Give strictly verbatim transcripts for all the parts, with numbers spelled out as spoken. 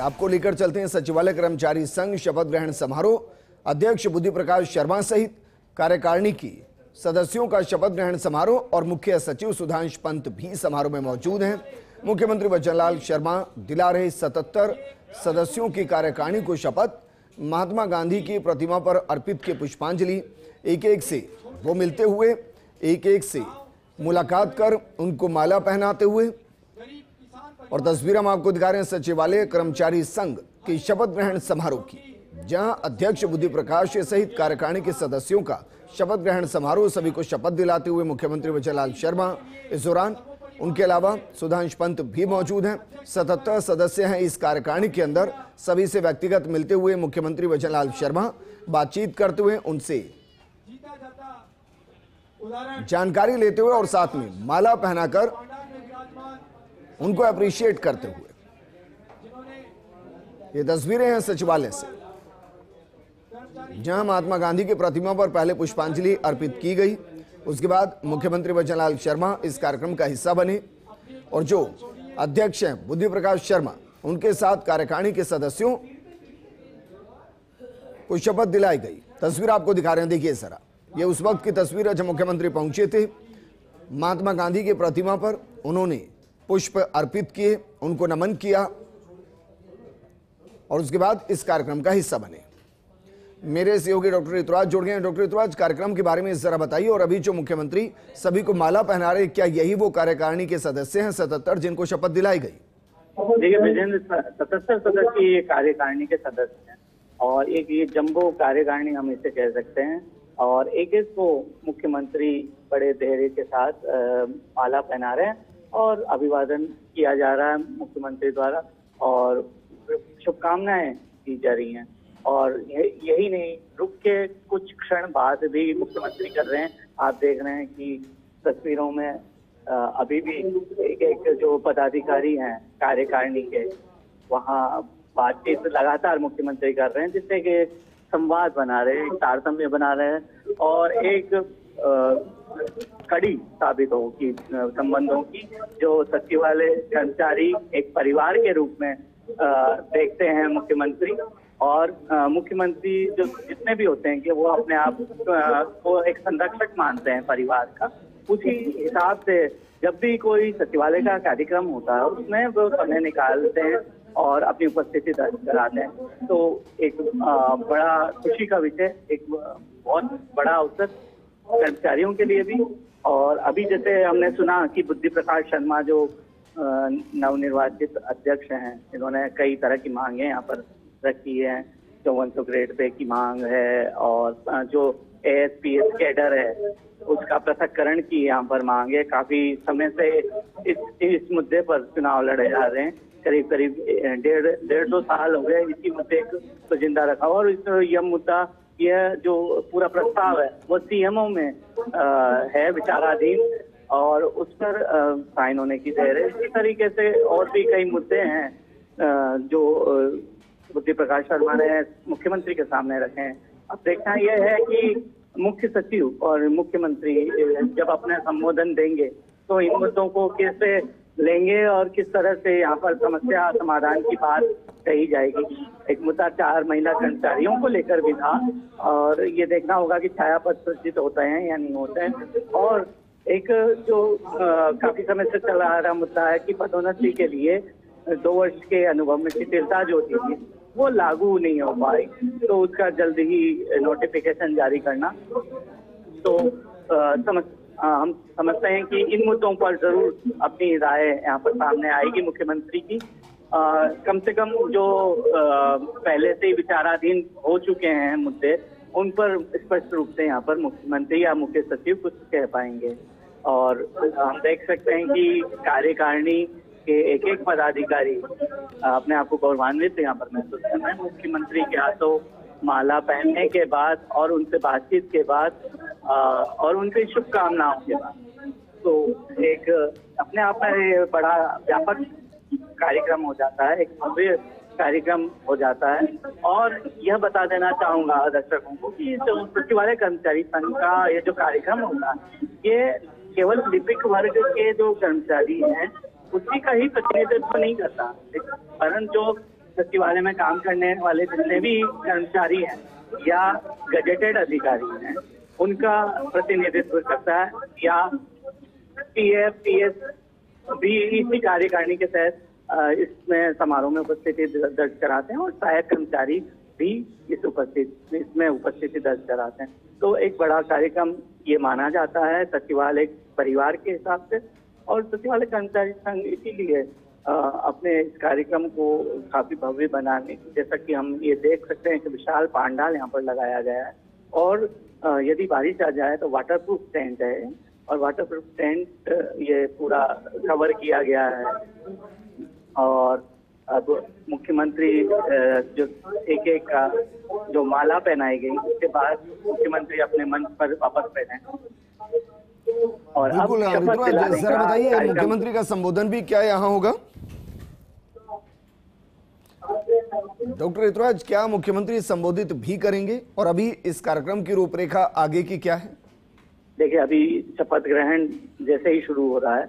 आपको लेकर चलते हैं सचिवालय कर्मचारी संघ शपथ ग्रहण समारोह। अध्यक्ष बुद्धि प्रकाश शर्मा सहित कार्यकारिणी की सदस्यों का शपथ ग्रहण समारोह और मुख्य सचिव सुधांशु पंत भी समारोह में मौजूद हैं। मुख्यमंत्री भजनलाल शर्मा दिला रहे सतहत्तर सदस्यों की कार्यकारिणी को शपथ। महात्मा गांधी की प्रतिमा पर अर्पित की पुष्पांजलि, एक एक से वो मिलते हुए, एक एक से मुलाकात कर उनको माला पहनाते हुए, और तस्वीर हम आपको दिखा रहे हैं सचिवालय कर्मचारी संघ की शपथ ग्रहण समारोह की, जहां अध्यक्ष बुद्धि प्रकाश सहित कार्यकारिणी के सदस्यों का शपथ ग्रहण समारोह, सभी को शपथ दिलाते हुए मुख्यमंत्री भजनलाल शर्मा। इस दौरान उनके अलावा सुधांशु पंत भी मौजूद हैं। सतहत्तर सदस्य हैं इस कार्यकारिणी के अंदर। सभी से व्यक्तिगत मिलते हुए मुख्यमंत्री भजनलाल शर्मा बातचीत करते हुए, उनसे जानकारी लेते हुए और साथ में माला पहनाकर उनको अप्रिशिएट करते हुए, ये तस्वीरें हैं सचिवालय से, जहां महात्मा गांधी की प्रतिमा पर पहले पुष्पांजलि अर्पित की गई। उसके बाद मुख्यमंत्री भजनलाल शर्मा इस कार्यक्रम का हिस्सा बने और जो अध्यक्ष हैं बुद्धि प्रकाश शर्मा, उनके साथ कार्यकारिणी के सदस्यों को शपथ दिलाई गई। तस्वीर आपको दिखा रहे हैं, देखिए सरा, ये उस वक्त की तस्वीर है जब मुख्यमंत्री पहुंचे थे। महात्मा गांधी की प्रतिमा पर उन्होंने पुष्प अर्पित किए, उनको नमन किया और उसके बाद इस कार्यक्रम का हिस्सा बने। मेरे सहयोगी डॉक्टर ऋतुराज जुड़ गए हैं। डॉक्टर ऋतुराज, कार्यक्रम के बारे में जरा बताइए, और अभी जो मुख्यमंत्री सभी को माला पहना रहे, क्या यही वो कार्यकारिणी के सदस्य हैं सतहत्तर जिनको शपथ दिलाई गई? देखिए विजेंद्र, सतहत्तर सदस्य कार्यकारिणी के सदस्य हैं और एक ये जम्बो कार्यकारिणी हम इसे कह सकते हैं, और एक इसको मुख्यमंत्री बड़े धैर्य के साथ माला पहना रहे हैं और अभिवादन किया जा रहा है मुख्यमंत्री द्वारा, और शुभकामनाएं दी जा रही हैं। और यही नहीं, रुक के कुछ क्षण बाद भी मुख्यमंत्री कर रहे हैं। आप देख रहे हैं कि तस्वीरों में अभी भी एक एक जो पदाधिकारी हैं कार्यकारिणी के, वहाँ बातचीत लगातार मुख्यमंत्री कर रहे हैं, जिससे कि संवाद बना रहे हैं, तारतम्य बना रहे हैं और एक कड़ी साबित हो कि संबंधों की जो सचिवालय कर्मचारी एक परिवार के रूप में आ, देखते हैं मुख्यमंत्री, और मुख्यमंत्री जो जितने भी होते हैं कि वो अपने आप को एक संरक्षक मानते हैं परिवार का। उसी हिसाब से जब भी कोई सचिवालय का कार्यक्रम होता है उसमें वो समय निकालते हैं और अपनी उपस्थिति दर्ज कराते हैं। तो एक आ, बड़ा खुशी का विषय, एक बहुत बड़ा अवसर कर्मचारियों के लिए भी। और अभी जैसे हमने सुना कि बुद्धि प्रकाश शर्मा जो नवनिर्वाचित अध्यक्ष हैं, इन्होंने कई तरह की मांगे यहाँ पर रखी हैं। चौवन सौ ग्रेड पे की मांग है और जो एस पी एस कैडर है उसका पृथककरण की यहाँ पर मांग है। काफी समय से इस इस मुद्दे पर चुनाव लड़े जा रहे हैं, करीब करीब डेढ़ डेढ़ सौ साल हो गए इसी मुद्दे को जिंदा रखा, और इस यह मुद्दा, यह जो पूरा प्रस्ताव है वो सीएमओ में आ, है विचाराधीन और उस पर साइन होने की देर है। इसी तरीके से और भी कई मुद्दे हैं आ, जो बुद्धि प्रकाश शर्मा ने मुख्यमंत्री के सामने रखे हैं। अब देखना यह है कि मुख्य सचिव और मुख्यमंत्री जब अपना संबोधन देंगे तो इन मुद्दों को कैसे लेंगे और किस तरह से यहाँ पर समस्या समाधान की बात कही जाएगी। एक मुद्दा चार महिला कर्मचारियों को लेकर भी था, और ये देखना होगा कि छाया पद सृजित होते हैं या नहीं होते हैं। और एक जो आ, काफी समय से चला आ रहा मुद्दा है कि पदोन्नति के लिए दो वर्ष के अनुभव में शिथिलता जो होती थी वो लागू नहीं हो पाई, तो उसका जल्द ही नोटिफिकेशन जारी करना। तो आ, समझ हम समझते हैं कि इन मुद्दों पर जरूर अपनी राय यहाँ पर सामने आएगी मुख्यमंत्री की। आ, कम से कम जो आ, पहले से ही विचाराधीन हो चुके हैं मुद्दे, उन पर स्पष्ट रूप से यहाँ पर मुख्यमंत्री या मुख्य सचिव कुछ कह पाएंगे। और हम देख सकते हैं कि कार्यकारिणी के एक एक पदाधिकारी अपने आप को गौरवान्वित यहाँ पर महसूस कर रहे हैं। मुख्यमंत्री के हाथों माला पहनने के बाद और उनसे बातचीत के बाद आ, और उनकी शुभकामनाओं के बाद, तो एक अपने आप में बड़ा व्यापक कार्यक्रम हो जाता है, एक भव्य कार्यक्रम हो जाता है। और यह बता देना चाहूंगा दर्शकों को कि जो सचिवालय कर्मचारी संघ का ये जो कार्यक्रम होगा, ये केवल लिपिक वर्ग के जो कर्मचारी हैं उसी का ही प्रतिनिधित्व नहीं करता, परंतु जो सचिवालय में काम करने वाले जितने भी कर्मचारी हैं या गजेटेड अधिकारी हैं उनका प्रतिनिधित्व करता है, या पीएफ पीएस भी इसी कार्यकारिणी के तहत इसमें समारोह में उपस्थिति दर्ज कराते हैं और सहायक कर्मचारी भी इस उपस्थिति इसमें उपस्थिति दर्ज कराते हैं। तो एक बड़ा कार्यक्रम ये माना जाता है सचिवालय परिवार के हिसाब से, और सचिवालय कर्मचारी संघ इसीलिए अपने इस कार्यक्रम को काफी भव्य बनाने, जैसा कि हम ये देख सकते हैं कि विशाल पांडाल यहाँ पर लगाया गया है, और यदि बारिश आ जाए तो वाटरप्रूफ टेंट है, और वाटरप्रूफ टेंट ये पूरा कवर किया गया है। और अब मुख्यमंत्री जो एक एक का जो माला पहनाई गई उसके बाद मुख्यमंत्री अपने मंच पर वापस पहने, और अब जरा बताइए मुख्यमंत्री का संबोधन भी क्या यहाँ होगा? डॉक्टर ऋतुराज, क्या मुख्यमंत्री संबोधित भी करेंगे और अभी इस कार्यक्रम की रूपरेखा आगे की क्या है? देखिए, अभी शपथ ग्रहण जैसे ही शुरू हो रहा है,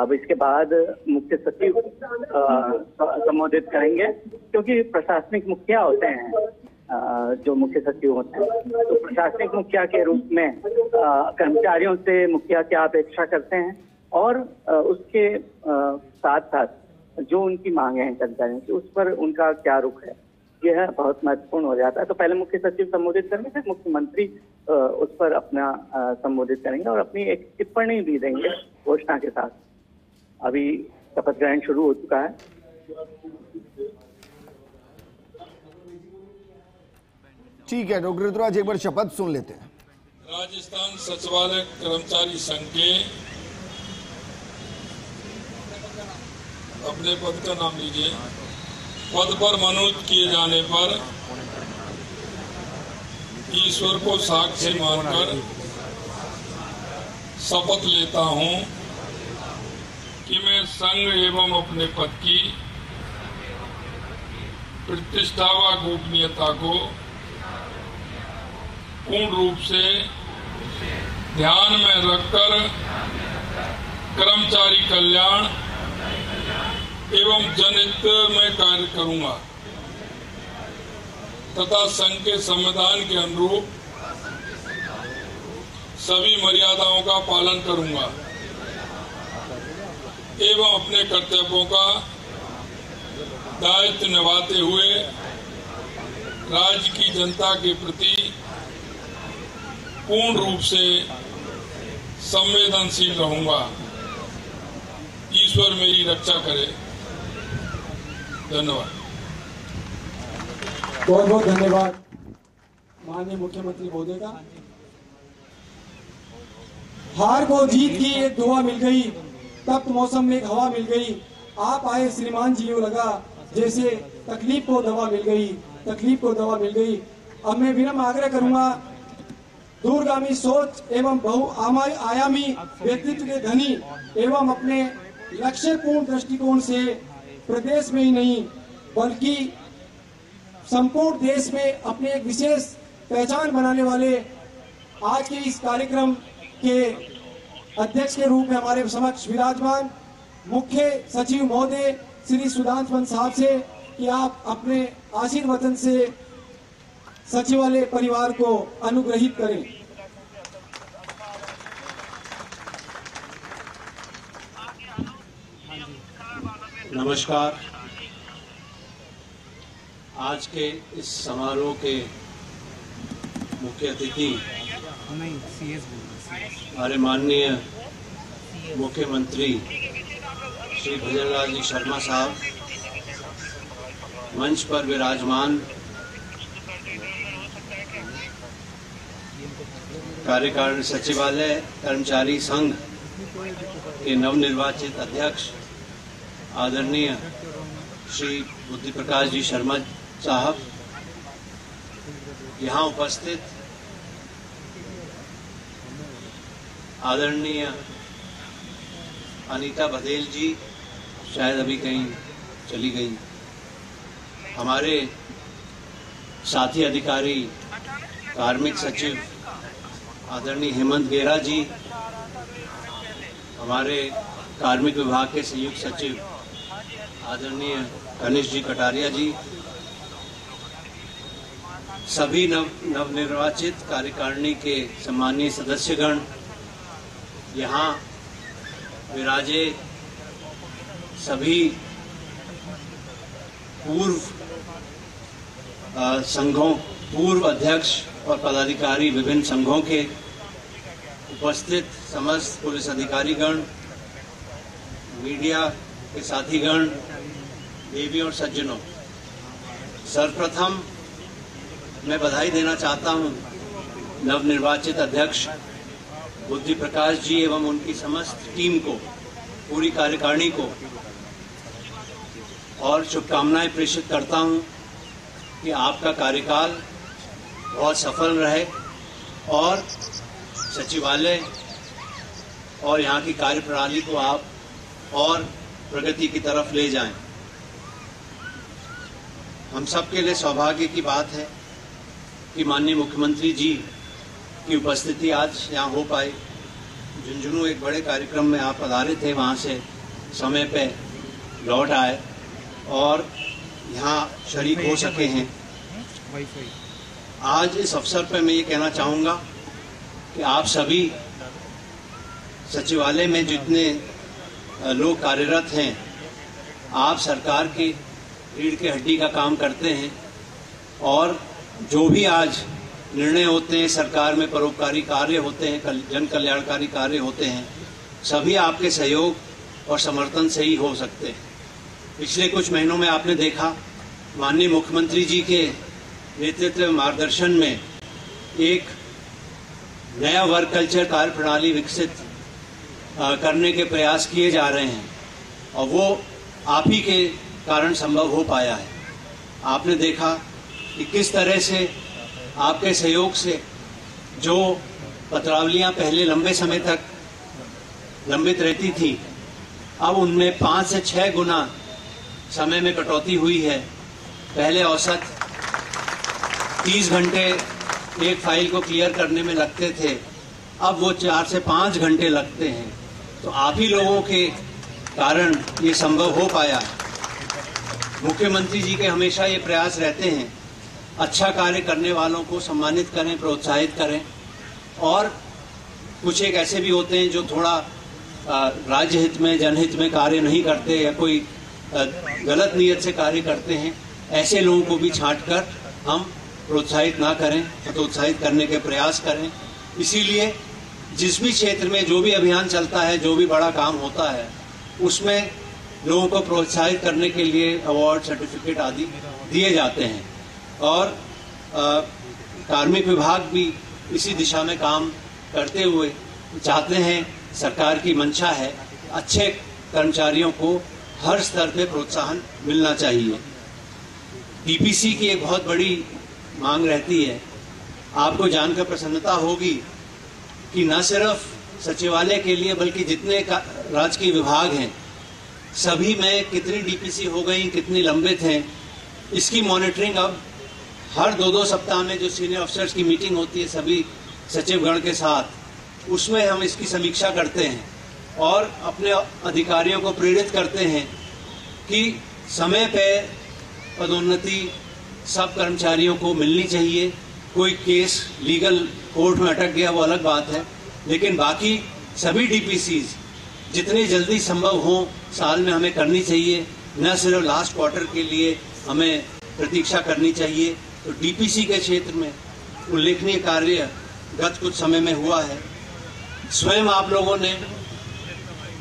अब इसके बाद मुख्य सचिव संबोधित करेंगे, क्योंकि प्रशासनिक मुखिया होते हैं जो मुख्य सचिव होते हैं, तो प्रशासनिक मुखिया के रूप में कर्मचारियों से मुखिया क्या अपेक्षा करते हैं और उसके साथ साथ जो उनकी मांगे हैं कर्मचारियों की उस पर उनका क्या रुख है, यह बहुत महत्वपूर्ण हो जाता है। तो पहले मुख्य सचिव संबोधित करेंगे, फिर मुख्यमंत्री उस पर अपना संबोधित करेंगे और अपनी एक टिप्पणी भी देंगे घोषणा के साथ। अभी शपथ ग्रहण शुरू हो चुका है। ठीक है, डॉक्टर ऋतुराज एक बार शपथ सुन लेते हैं। राजस्थान सचिवालय कर्मचारी संघ के अपने पद का नाम लीजिए, पद पर मनोनीत किए जाने पर ईश्वर को साक्षी मानकर शपथ लेता हूं कि मैं संघ एवं अपने पद की प्रतिष्ठा व गोपनीयता को पूर्ण रूप से ध्यान में रखकर कर्मचारी कल्याण एवं जनहित में कार्य करूंगा तथा संघ के संविधान के अनुरूप सभी मर्यादाओं का पालन करूंगा एवं अपने कर्तव्यों का दायित्व निभाते हुए राज्य की जनता के प्रति पूर्ण रूप से संवेदनशील रहूंगा। ईश्वर मेरी रक्षा करे। धन्यवाद। बहुत बहुत धन्यवाद माननीय मुख्यमंत्री महोदय का। हार को जीत की एक दुआ मिल गई, तप्त मौसम में एक हवा मिल गई, आप आए श्रीमान जियो लगा, जैसे तकलीफ को दवा मिल गई, तकलीफ को दवा मिल गई। अब मैं विनम्र आग्रह करूंगा दूरगामी सोच एवं बहुआयामी व्यक्तित्व के धनी एवं अपने लक्ष्यपूर्ण दृष्टिकोण से प्रदेश में ही नहीं बल्कि संपूर्ण देश में अपने एक विशेष पहचान बनाने वाले आज के इस कार्यक्रम के अध्यक्ष के रूप में हमारे समक्ष विराजमान मुख्य सचिव महोदय श्री सुधांशु पंत साहब से कि आप अपने आशीर्वचन से सचिवालय परिवार को अनुग्रहित करें। नमस्कार। आज के इस समारोह के मुख्य अतिथि हमारे माननीय मुख्यमंत्री श्री भजनलाल जी शर्मा साहब, मंच पर विराजमान कार्यकारिणी सचिवालय कर्मचारी संघ के नवनिर्वाचित अध्यक्ष आदरणीय श्री बुद्धि प्रकाश जी शर्मा साहब, यहाँ उपस्थित आदरणीय अनीता बदेल जी, शायद अभी कहीं चली गई, हमारे साथी अधिकारी कार्मिक सचिव आदरणीय हेमंत गेरा जी, हमारे कार्मिक विभाग के संयुक्त सचिव आदरणीय गणेश जी कटारिया जी, सभी नव नवनिर्वाचित कार्यकारिणी के सम्मानीय सदस्यगण, यहाँ विराजे सभी पूर्व संघों, पूर्व अध्यक्ष और पदाधिकारी विभिन्न संघों के, उपस्थित समस्त पुलिस अधिकारीगण, मीडिया के साथीगण, देवी और सज्जनों, सर्वप्रथम मैं बधाई देना चाहता हूं नवनिर्वाचित अध्यक्ष बुद्धि प्रकाश जी एवं उनकी समस्त टीम को, पूरी कार्यकारिणी को, और शुभकामनाएं प्रेषित करता हूं कि आपका कार्यकाल बहुत सफल रहे और सचिवालय और यहाँ की कार्यप्रणाली को आप और प्रगति की तरफ ले जाएं। हम सबके लिए सौभाग्य की बात है कि माननीय मुख्यमंत्री जी की उपस्थिति आज यहाँ हो पाई। झुंझुनू एक बड़े कार्यक्रम में आप पधारे थे, वहाँ से समय पे लौट आए और यहाँ शरीक हो सके हैं। आज इस अवसर पे मैं ये कहना चाहूँगा कि आप सभी सचिवालय में जितने लोग कार्यरत हैं, आप सरकार के रीढ़ के हड्डी का काम करते हैं और जो भी आज निर्णय होते हैं सरकार में, परोपकारी कार्य होते हैं, जन कल्याणकारी कार्य होते हैं, सभी आपके सहयोग और समर्थन से ही हो सकते हैं। पिछले कुछ महीनों में आपने देखा माननीय मुख्यमंत्री जी के नेतृत्व मार्गदर्शन में एक नया वर्क कल्चर कार्यप्रणाली विकसित करने के प्रयास किए जा रहे हैं और वो आप ही के कारण संभव हो पाया है। आपने देखा कि किस तरह से आपके सहयोग से जो पत्रावलियां पहले लंबे समय तक लंबित रहती थी, अब उनमें पाँच से छः गुना समय में कटौती हुई है। पहले औसत तीस घंटे एक फाइल को क्लियर करने में लगते थे, अब वो चार से पाँच घंटे लगते हैं। तो आप ही लोगों के कारण ये संभव हो पाया। मुख्यमंत्री जी के हमेशा ये प्रयास रहते हैं, अच्छा कार्य करने वालों को सम्मानित करें, प्रोत्साहित करें, और कुछ एक ऐसे भी होते हैं जो थोड़ा राज्य हित में, जनहित में कार्य नहीं करते या कोई गलत नीयत से कार्य करते हैं, ऐसे लोगों को भी छाँट कर हम प्रोत्साहित ना करें, हतोत्साहित करने के प्रयास करें। इसीलिए जिस भी क्षेत्र में जो भी अभियान चलता है, जो भी बड़ा काम होता है, उसमें लोगों को प्रोत्साहित करने के लिए अवार्ड, सर्टिफिकेट आदि दिए जाते हैं और कार्मिक विभाग भी इसी दिशा में काम करते हुए चाहते हैं। सरकार की मंशा है अच्छे कर्मचारियों को हर स्तर पर प्रोत्साहन मिलना चाहिए। डी पी सी की एक बहुत बड़ी मांग रहती है। आपको जानकर प्रसन्नता होगी कि न सिर्फ सचिवालय के लिए बल्कि जितने राजकीय विभाग हैं, सभी में कितनी डी पी सी हो गई, कितनी लंबित हैं, इसकी मॉनिटरिंग अब हर दो दो सप्ताह में जो सीनियर ऑफिसर्स की मीटिंग होती है सभी सचिवगण के साथ, उसमें हम इसकी समीक्षा करते हैं और अपने अधिकारियों को प्रेरित करते हैं कि समय पर पदोन्नति सब कर्मचारियों को मिलनी चाहिए। कोई केस लीगल कोर्ट में अटक गया वो अलग बात है, लेकिन बाकी सभी डी पी सीज़ जितनी जल्दी संभव हो साल में हमें करनी चाहिए, न सिर्फ लास्ट क्वार्टर के लिए हमें प्रतीक्षा करनी चाहिए। तो डी पी सी के क्षेत्र में उल्लेखनीय कार्य गत कुछ समय में हुआ है। स्वयं आप लोगों ने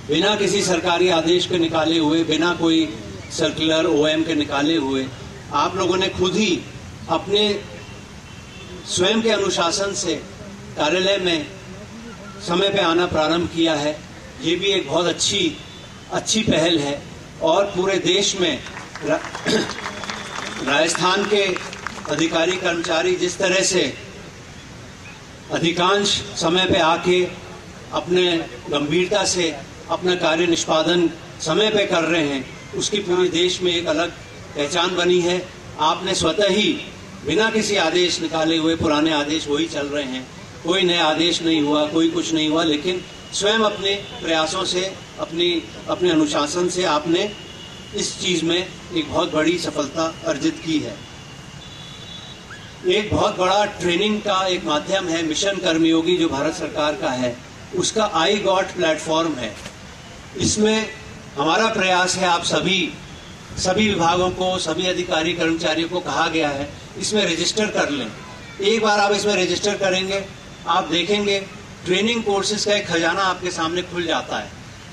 बिना किसी सरकारी आदेश के निकाले हुए, बिना कोई सर्कुलर ओ एम के निकाले हुए, आप लोगों ने खुद ही अपने स्वयं के अनुशासन से कार्यालय में समय पे आना प्रारंभ किया है। ये भी एक बहुत अच्छी अच्छी पहल है और पूरे देश में रा, राजस्थान के अधिकारी कर्मचारी जिस तरह से अधिकांश समय पे आके अपने गंभीरता से अपना कार्य निष्पादन समय पे कर रहे हैं, उसकी पूरे देश में एक अलग पहचान बनी है। आपने स्वतः ही बिना किसी आदेश निकाले हुए, पुराने आदेश वही चल रहे हैं, कोई नया आदेश नहीं हुआ, कोई कुछ नहीं हुआ, लेकिन स्वयं अपने प्रयासों से, अपनी अपने अनुशासन से आपने इस चीज़ में एक बहुत बड़ी सफलता अर्जित की है। एक बहुत बड़ा ट्रेनिंग का एक माध्यम है मिशन कर्मयोगी जो भारत सरकार का है, उसका आई गॉट प्लेटफॉर्म है। इसमें हमारा प्रयास है, आप सभी सभी विभागों को, सभी अधिकारी कर्मचारियों को कहा गया है इसमें रजिस्टर कर लें। एक बार आप इसमें रजिस्टर करेंगे, आप देखेंगे ट्रेनिंग कोर्सेज का एक खजाना आपके सामने खुल जाता है।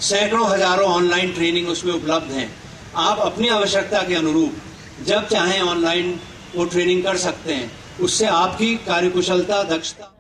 सैकड़ों हजारों ऑनलाइन ट्रेनिंग उसमें उपलब्ध हैं। आप अपनी आवश्यकता के अनुरूप जब चाहें ऑनलाइन वो ट्रेनिंग कर सकते हैं। उससे आपकी कार्यकुशलता, दक्षता